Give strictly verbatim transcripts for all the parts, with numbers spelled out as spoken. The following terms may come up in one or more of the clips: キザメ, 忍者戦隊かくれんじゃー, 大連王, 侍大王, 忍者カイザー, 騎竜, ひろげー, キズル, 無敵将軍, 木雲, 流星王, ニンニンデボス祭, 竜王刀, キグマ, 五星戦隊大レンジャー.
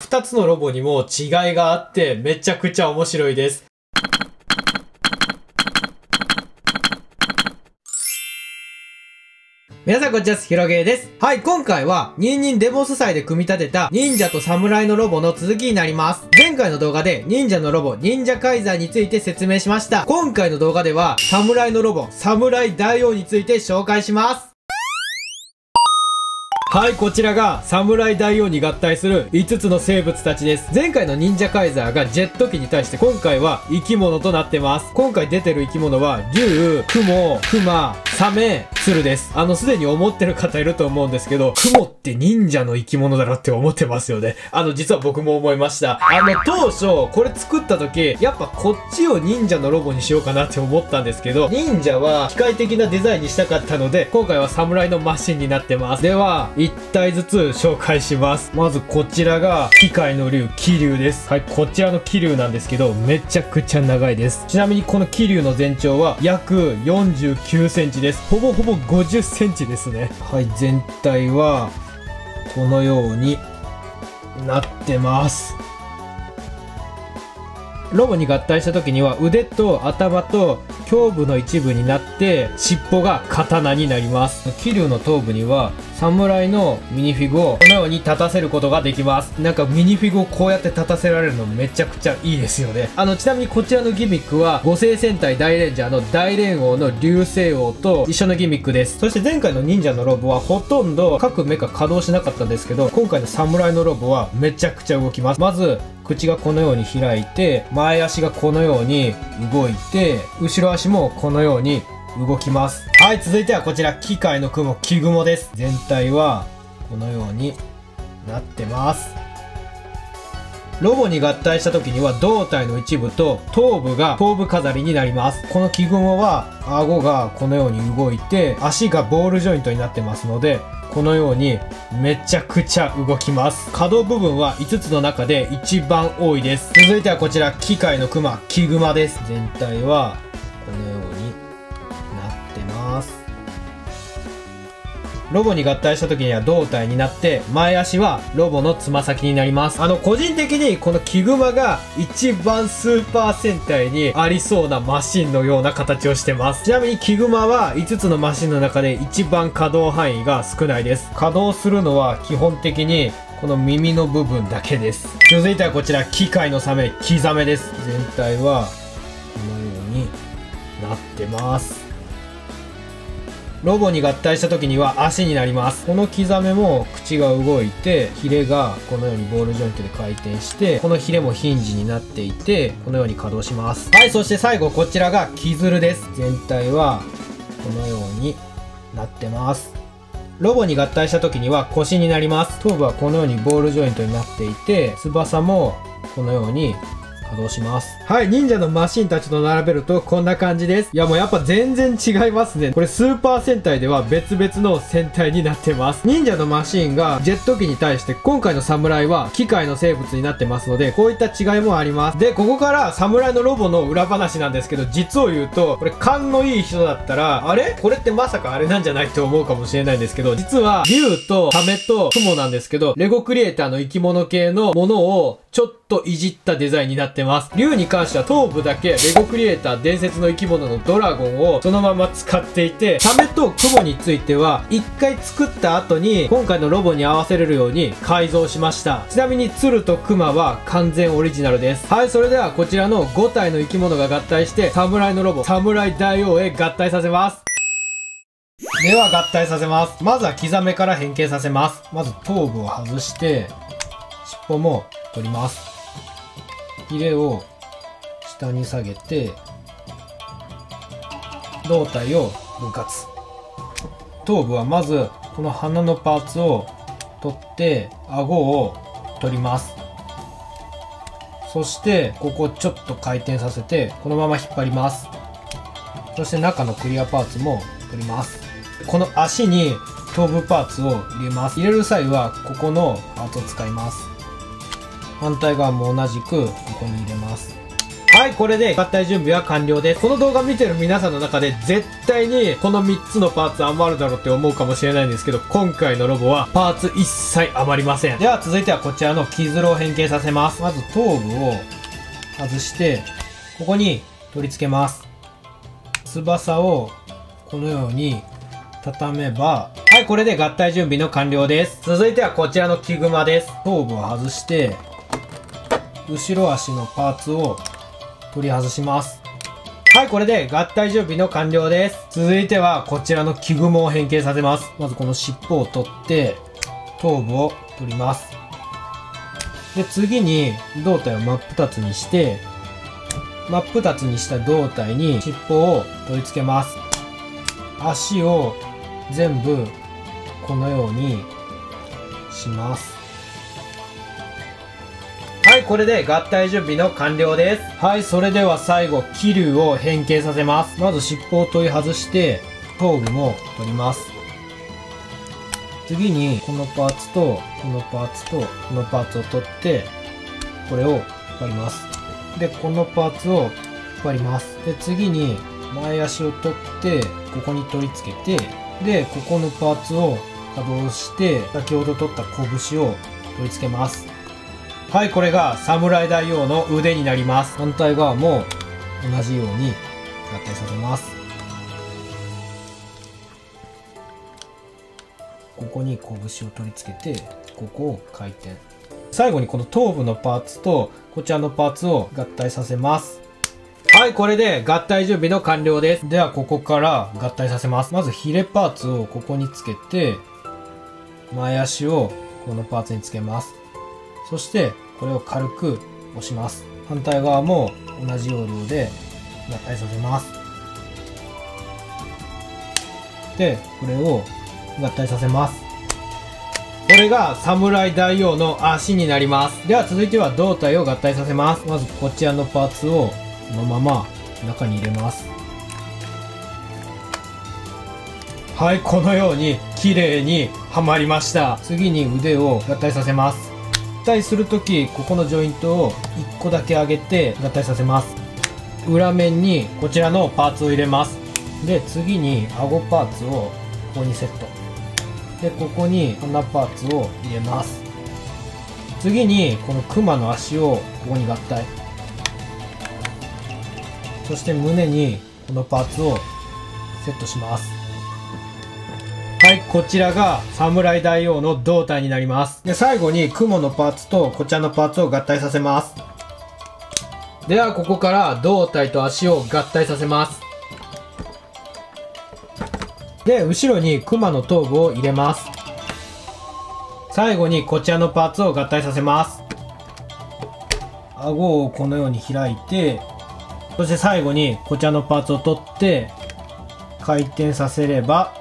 ふたつのロボにも違いがあってめちゃくちゃ面白いです。皆さんこんにちは、ひろげーです。はい、今回は、ニンニンデボス祭で組み立てた、忍者と侍のロボの続きになります。前回の動画で、忍者のロボ、忍者カイザーについて説明しました。今回の動画では、侍のロボ、侍大王について紹介します。はい、こちらが、侍大王に合体するいつつの生物たちです。前回の忍者カイザーがジェット機に対して、今回は生き物となってます。今回出てる生き物は、竜、雲、熊、サメ、鶴です。あの、すでに思ってる方いると思うんですけど、雲って忍者の生き物だろって思ってますよね。あの、実は僕も思いました。あの、当初、これ作った時、やっぱこっちを忍者のロボにしようかなって思ったんですけど、忍者は機械的なデザインにしたかったので、今回は侍のマシンになってます。では、いったいずつ紹介します。まずこちらが機械の竜、騎竜です。はい、こちらの騎竜なんですけど、めちゃくちゃ長いです。ちなみにこの騎竜の全長は約よんじゅうきゅうセンチです。ほぼほぼごじゅっセンチですね。はい、全体はこのようになってます。ロボに合体した時には腕と頭と胸部の一部になって尻尾が刀になります。騎竜の頭部には侍のミニフィグをこのように立たせることができます。なんかミニフィグをこうやって立たせられるのめちゃくちゃいいですよね。あのちなみにこちらのギミックは五星戦隊大レンジャーの大連王の流星王と一緒のギミックです。そして前回の忍者のロボはほとんど各メカ稼働しなかったんですけど、今回の侍のロボはめちゃくちゃ動きます。まず口がこのように開いて、前足がこのように動いて、後ろ足もこのように動きます。はい、続いてはこちら、機械の雲、木雲です。全体はこのようになってます。ロボに合体した時には胴体の一部と頭部が頭部飾りになります。この木雲は顎がこのように動いて、足がボールジョイントになってますので、このようにめちゃくちゃ動きます。可動部分はいつつの中で一番多いです。続いてはこちら、機械のクマ、キグマです。全体はこのようになってます。ロボに合体した時には胴体になって、前足はロボのつま先になります。あの、個人的にこのキグマが一番スーパー戦隊にありそうなマシンのような形をしてます。ちなみにキグマはいつつのマシンの中で一番可動範囲が少ないです。可動するのは基本的にこの耳の部分だけです。続いてはこちら、機械のサメ、キザメです。全体はこのようになってます。ロボに合体した時には足になります。このキザメも口が動いて、ヒレがこのようにボールジョイントで回転して、このヒレもヒンジになっていて、このように稼働します。はい、そして最後こちらがキズルです。全体はこのようになってます。ロボに合体した時には腰になります。頭部はこのようにボールジョイントになっていて、翼もこのように稼働します。はい、忍者のマシンたちと並べるとこんな感じです。いやもうやっぱ全然違いますね。これスーパー戦隊では別々の戦隊になってます。忍者のマシンがジェット機に対して、今回の侍は機械の生物になってますので、こういった違いもあります。で、ここから侍のロボの裏話なんですけど、実を言うと、これ勘のいい人だったら、あれ?これってまさかあれなんじゃない?って思うかもしれないんですけど、実は竜とサメとクモなんですけど、レゴクリエイターの生き物系のものをちょっといじったデザインになってます。竜に関しては頭部だけレゴクリエイター伝説の生き物のドラゴンをそのまま使っていて、サメとクモについては一回作った後に今回のロボに合わせれるように改造しました。ちなみに鶴とクマは完全オリジナルです。はい、それではこちらのごたいの生き物が合体して侍のロボ、侍大王へ合体させます。では合体させます。まずはキザメから変形させます。まず頭部を外して、尻尾も取ります。ヒレを下に下げて、胴体を分割。頭部はまずこの鼻のパーツを取って顎を取ります。そしてここをちょっと回転させてこのまま引っ張ります。そして中のクリアパーツも取ります。この足に頭部パーツを入れます。入れる際はここのパーツを使います。反対側も同じくここに入れます。はい、これで合体準備は完了です。この動画見てる皆さんの中で絶対にこのみっつのパーツ余るだろうって思うかもしれないんですけど、今回のロボはパーツ一切余りません。では続いてはこちらのキズルを変形させます。まず頭部を外して、ここに取り付けます。翼をこのように畳めば、はい、これで合体準備の完了です。続いてはこちらのキグマです。頭部を外して、後ろ足のパーツを取り外します。はい、これで合体準備の完了です。続いてはこちらのキグモを変形させます。まずこの尻尾を取って、頭部を取ります。で、次に胴体を真っ二つにして、真っ二つにした胴体に尻尾を取り付けます。足を全部このようにします。はい、これで合体準備の完了です。はい、それでは最後、気流を変形させます。まず尻尾を取り外して、頭部も取ります。次に、このパーツと、このパーツと、このパーツを取って、これを引っ張ります。で、このパーツを引っ張ります。で、次に、前足を取って、ここに取り付けて、で、ここのパーツを稼働して、先ほど取った拳を取り付けます。はい、これが侍大王の腕になります。反対側も同じように合体させます。ここに拳を取り付けて、ここを回転。最後にこの頭部のパーツとこちらのパーツを合体させます。はい、これで合体準備の完了です。では、ここから合体させます。まずヒレパーツをここにつけて、前足をこのパーツにつけます。そして、これを軽く押します。反対側も同じ要領で合体させます。で、これを合体させます。これが侍大王の足になります。では続いては胴体を合体させます。まずこちらのパーツをこのまま中に入れます。はい、このように綺麗にはまりました。次に腕を合体させます。合体するとき、ここのジョイントをいっこだけ上げて合体させます。裏面にこちらのパーツを入れます。で、次に顎パーツをここにセット。で、ここに鼻パーツを入れます。次にこのクマの足をここに合体。そして胸にこのパーツをセットします。はい、こちらが侍大王の胴体になります。で、最後に雲のパーツとこちらのパーツを合体させます。では、ここから胴体と足を合体させます。で、後ろに熊の頭部を入れます。最後にこちらのパーツを合体させます。顎をこのように開いて、そして最後にこちらのパーツを取って、回転させれば、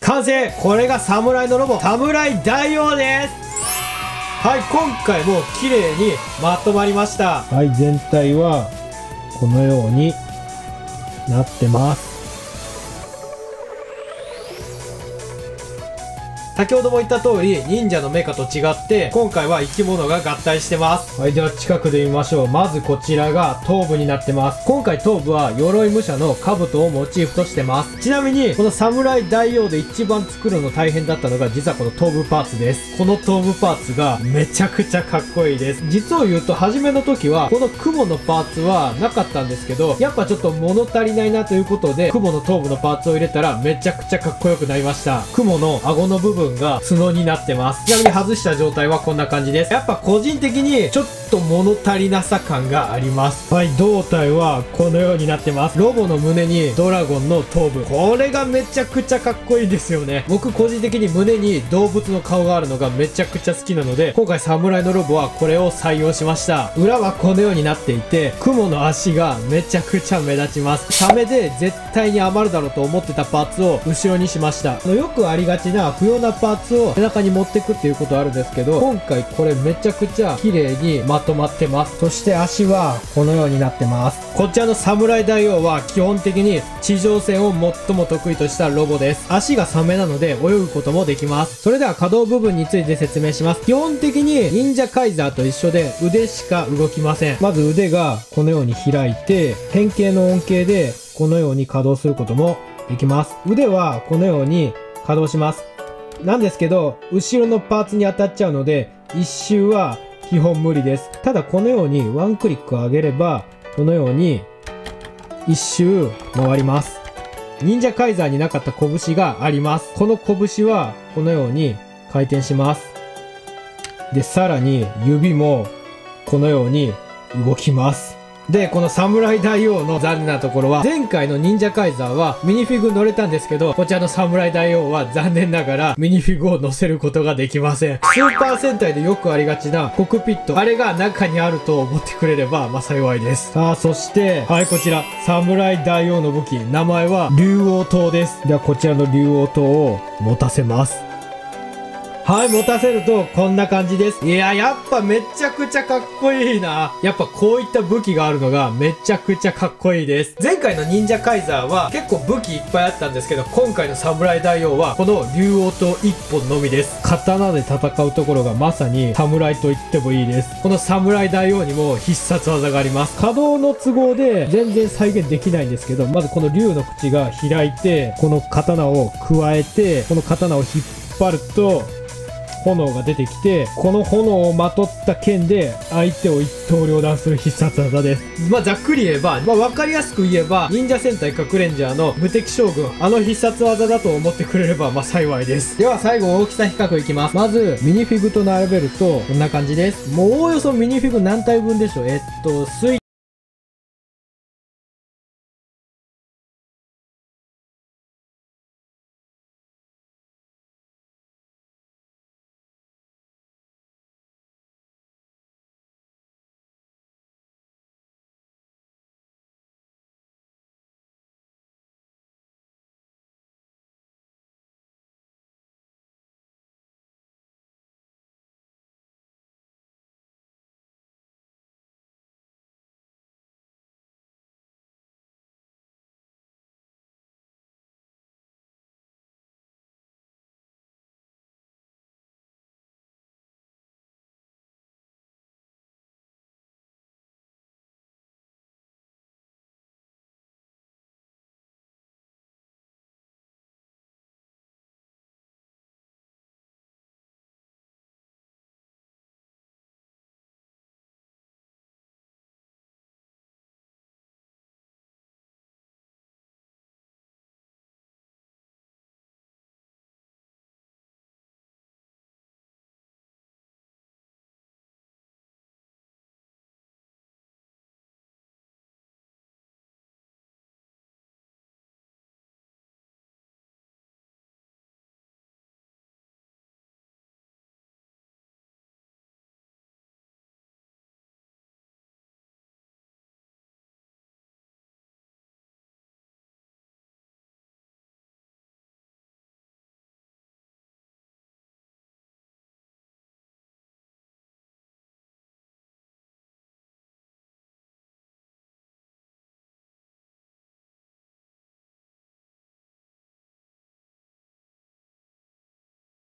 完成！これが侍のロボ、侍大王です！はい、今回も綺麗にまとまりました。はい、全体はこのようになってます。先ほども言った通り、忍者のメカと違って、今回は生き物が合体してます。はい、では近くで見ましょう。まずこちらが頭部になってます。今回頭部は鎧武者の兜をモチーフとしてます。ちなみに、この侍大王で一番作るの大変だったのが、実はこの頭部パーツです。この頭部パーツがめちゃくちゃかっこいいです。実を言うと、初めの時は、この雲のパーツはなかったんですけど、やっぱちょっと物足りないなということで、雲の頭部のパーツを入れたら、めちゃくちゃかっこよくなりました。雲の顎の部分が角になってます。ちなみに外した状態はこんな感じです。やっぱ個人的にちょっと物足りなさ感があります。はい、胴体はこのようになってます。ロボの胸にドラゴンの頭部、これがめちゃくちゃかっこいいですよね。僕個人的に胸に動物の顔があるのがめちゃくちゃ好きなので、今回侍のロボはこれを採用しました。裏はこのようになっていて、クモの足がめちゃくちゃ目立ちます。サメで絶対に余るだろうと思ってたパーツを後ろにしました。よくありがちな不要なパーツを背中に持ってくっていうことあるんですけど、今回これめちゃくちゃ綺麗にまとまってます。そして足はこのようになってます。こちらの侍大王は基本的に地上戦を最も得意としたロボです。足がサメなので泳ぐこともできます。それでは可動部分について説明します。基本的に忍者カイザーと一緒で腕しか動きません。まず腕がこのように開いて、変形の恩恵でこのように稼働することもできます。腕はこのように稼働します。なんですけど後ろのパーツに当たっちゃうので一周は基本無理です。ただこのようにワンクリック上げればこのように一周回ります。忍者カイザーになかった拳があります。この拳はこのように回転します。でさらに指もこのように動きます。で、この侍大王の残念なところは、前回の忍者カイザーはミニフィグ乗れたんですけど、こちらの侍大王は残念ながらミニフィグを乗せることができません。スーパー戦隊でよくありがちなコクピット、あれが中にあると思ってくれれば、まあ幸いです。さあ、そして、はい、こちら、侍大王の武器、名前は竜王刀です。では、こちらの竜王刀を持たせます。はい、持たせるとこんな感じです。いや、やっぱめちゃくちゃかっこいいな。やっぱこういった武器があるのがめちゃくちゃかっこいいです。前回の忍者カイザーは結構武器いっぱいあったんですけど、今回の侍大王はこの竜王刀いっぽんのみです。刀で戦うところがまさに侍と言ってもいいです。この侍大王にも必殺技があります。可動の都合で全然再現できないんですけど、まずこの竜の口が開いて、この刀を加えて、この刀を引っ張ると、炎が出てきて、この炎をまとった剣で相手を一刀両断する必殺技です。まあざっくり言えば、まあ、分かりやすく言えば忍者戦隊かくれんじゃーの無敵将軍、あの必殺技だと思ってくれればまあ幸いです。では最後大きさ比較いきます。まずミニフィグと並べるとこんな感じです。もうおおよそミニフィグ何体分でしょう。えっと水